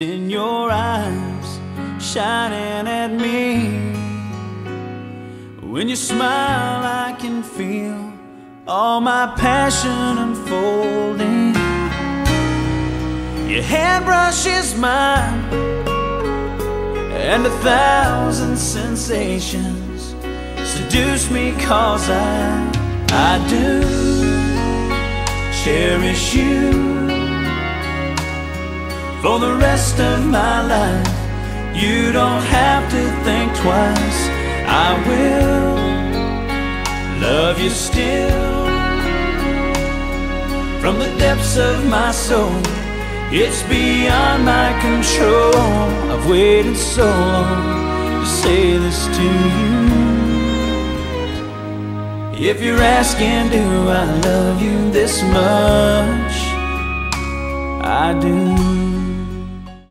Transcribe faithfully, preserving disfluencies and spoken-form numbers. In your eyes shining at me, when you smile I can feel all my passion unfolding. Your hand brushes mine, and a thousand sensations seduce me, cause I, I do cherish you. For the rest of my life, you don't have to think twice. I will love you still. From the depths of my soul, it's beyond my control. I've waited so long to say this to you. If you're asking, do I love you this much? I do.